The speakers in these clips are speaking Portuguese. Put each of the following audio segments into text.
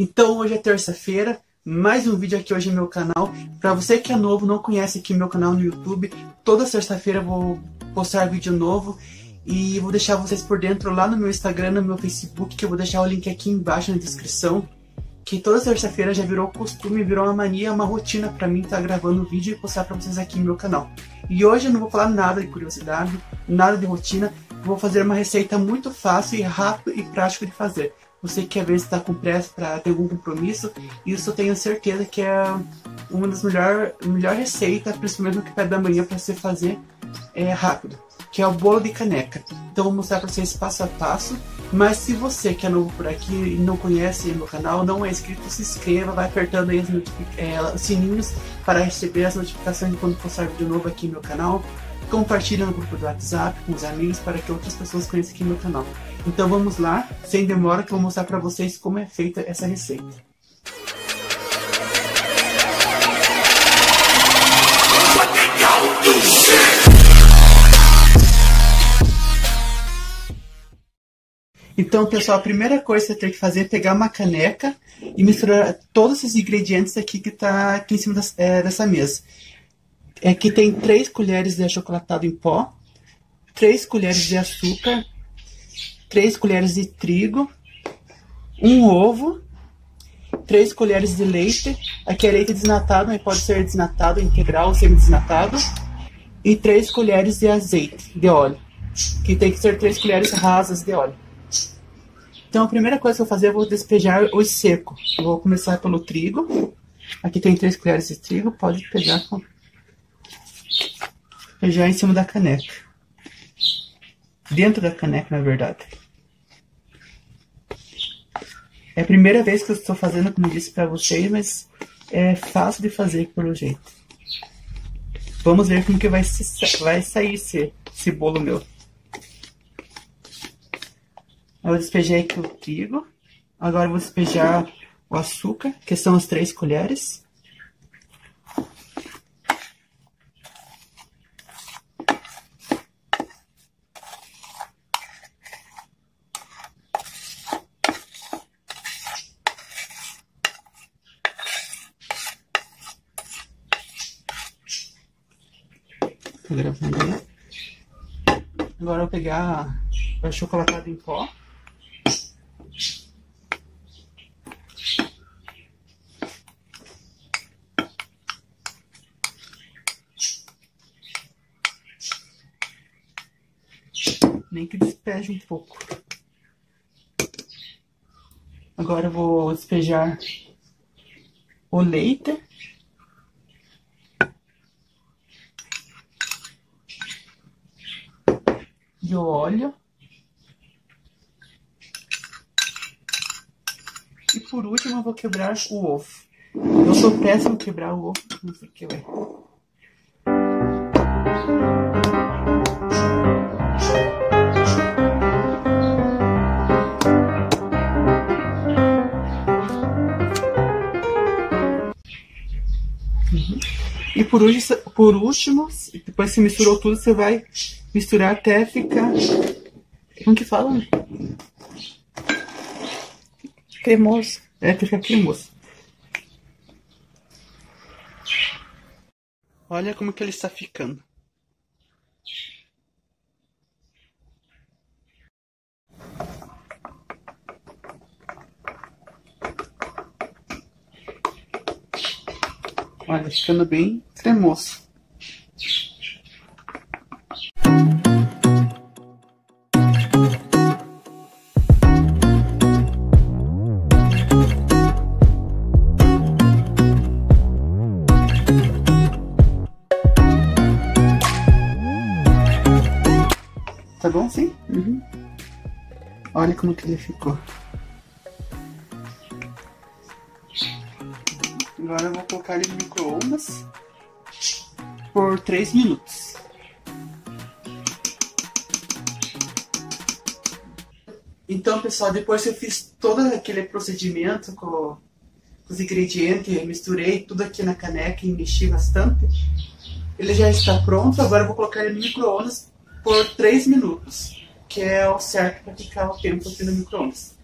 Então hoje é terça-feira, mais um vídeo aqui hoje no meu canal. Pra você que é novo, não conhece aqui meu canal no YouTube, toda terça-feira eu vou postar vídeo novo e vou deixar vocês por dentro lá no meu Instagram, no meu Facebook, que eu vou deixar o link aqui embaixo na descrição. Que toda terça-feira já virou costume, virou uma mania, uma rotina pra mim estar gravando vídeo e postar pra vocês aqui no meu canal. E hoje eu não vou falar nada de curiosidade, nada de rotina, vou fazer uma receita muito fácil e rápida e prática de fazer. Você que às vezes está com pressa para ter algum compromisso, isso eu tenho certeza que é uma das melhores receitas, principalmente no café da manhã, para você fazer rápido, que é o bolo de caneca. Então eu vou mostrar para vocês passo a passo, mas se você que é novo por aqui e não conhece meu canal, não é inscrito, se inscreva, vai apertando aí os sininhos para receber as notificações quando postar vídeo novo aqui no meu canal. Compartilha no grupo do WhatsApp com os amigos para que outras pessoas conheçam aqui no meu canal. Então vamos lá, sem demora, que eu vou mostrar para vocês como é feita essa receita. Então, pessoal, a primeira coisa que você tem que fazer é pegar uma caneca e misturar todos esses ingredientes aqui que está aqui em cima dessa mesa. Aqui tem 3 colheres de achocolatado em pó, 3 colheres de açúcar, 3 colheres de trigo, um ovo, 3 colheres de leite. Aqui é leite desnatado, mas pode ser desnatado, integral, semidesnatado. E 3 colheres de azeite, de óleo, que tem que ser 3 colheres rasas de óleo. Então a primeira coisa que eu vou fazer, eu vou despejar os secos. Eu vou começar pelo trigo. Aqui tem 3 colheres de trigo, pode pegar com... já em cima da caneca, dentro da caneca, na verdade. É a primeira vez que eu estou fazendo, como disse para vocês, mas é fácil de fazer pelo jeito. Vamos ver como que vai sair esse bolo meu. Eu despejei aqui o trigo, agora eu vou despejar o açúcar, que são as 3 colheres. Agora eu vou pegar o achocolatado em pó. Nem que despeje um pouco. Agora eu vou despejar o leite. De óleo. E por último eu vou quebrar o ovo. Eu sou péssimo em quebrar o ovo, não sei o que é. E por último, depois que misturou tudo, você vai misturar até ficar... como que fala? Cremoso. É, fica cremoso. Olha como que ele está ficando. Olha, ficando bem cremoso. Tá bom, sim? Uhum. Olha como que ele ficou. Agora eu vou colocar ele no micro-ondas por 3 minutos. Então, pessoal, depois que eu fiz todo aquele procedimento com os ingredientes, misturei tudo aqui na caneca e mexi bastante, ele já está pronto. Agora eu vou colocar ele no micro-ondas por 3 minutos, que é o certo para ficar o tempo aqui no micro-ondas.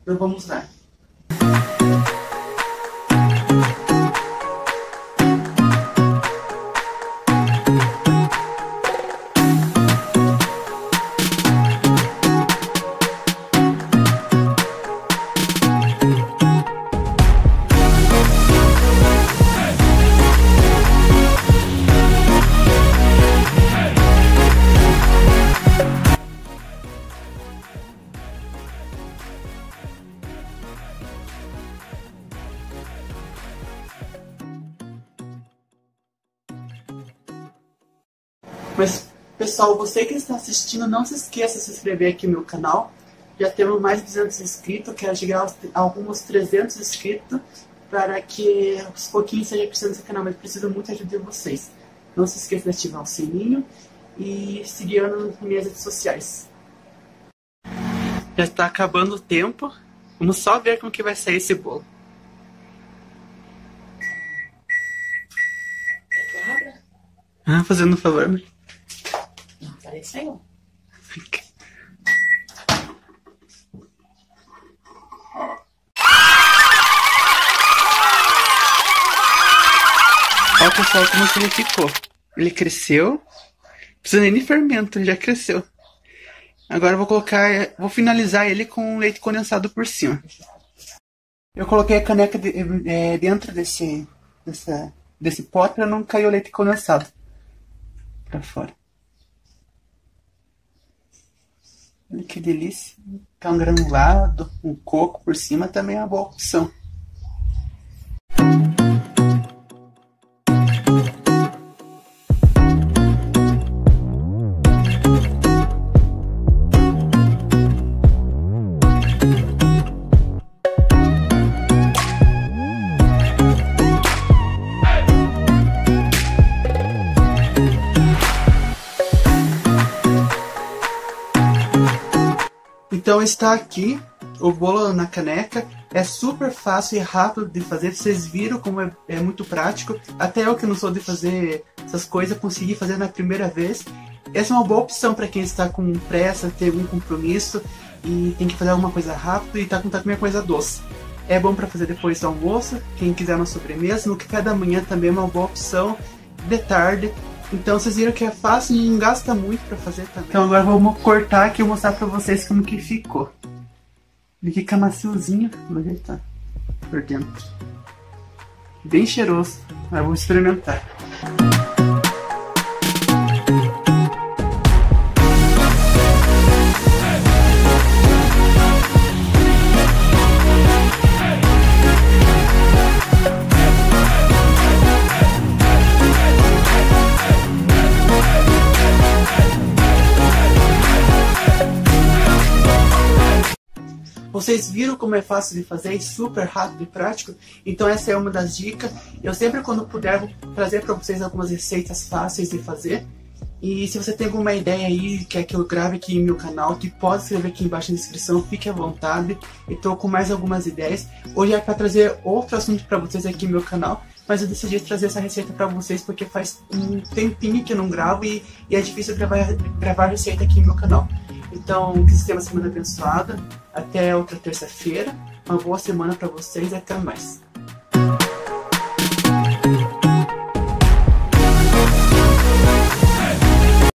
Então vamos lá. Mas, pessoal, você que está assistindo, não se esqueça de se inscrever aqui no meu canal. Já temos mais de 200 inscritos, quero chegar a alguns 300 inscritos, para que aos pouquinhos seja crescendo esse canal, mas preciso muito da ajuda de vocês. Não se esqueça de ativar o sininho e seguir nas minhas redes sociais. Já está acabando o tempo, vamos só ver como que vai sair esse bolo. Ah, fazendo um favor, né? Não, parei que saiu. Olha, pessoal, como que ele ficou. Ele cresceu. Não precisa nem de fermento, já cresceu. Agora eu vou colocar, vou finalizar ele com leite condensado por cima. Eu coloquei a caneca dentro desse pote para não cair o leite condensado para fora. Olha que delícia. Tá um granulado, um coco por cima também é uma boa opção. Então está aqui o bolo na caneca, é super fácil e rápido de fazer, vocês viram como é muito prático. Até eu que não sou de fazer essas coisas, consegui fazer na primeira vez. Essa é uma boa opção para quem está com pressa, tem algum compromisso e tem que fazer alguma coisa rápido e está com alguma coisa doce. É bom para fazer depois do almoço, quem quiser uma sobremesa, no café da manhã também é uma boa opção, de tarde. Então vocês viram que é fácil e não gasta muito pra fazer também. Então agora vamos cortar aqui e mostrar pra vocês como que ficou. Ele fica maciozinho, vou ajeitar por dentro. Bem cheiroso, agora vou experimentar. Vocês viram como é fácil de fazer e super rápido e prático? Então essa é uma das dicas. Eu sempre, quando puder, vou trazer para vocês algumas receitas fáceis de fazer. E se você tem alguma ideia aí, quer que eu grave aqui no meu canal, que pode escrever aqui embaixo na descrição, fique à vontade. Eu estou com mais algumas ideias. Hoje é para trazer outro assunto para vocês aqui no meu canal, mas eu decidi trazer essa receita para vocês porque faz um tempinho que eu não gravo e é difícil gravar receita aqui no meu canal. Então, que vocês tenham uma semana abençoada. Até outra terça-feira. Uma boa semana para vocês e até mais.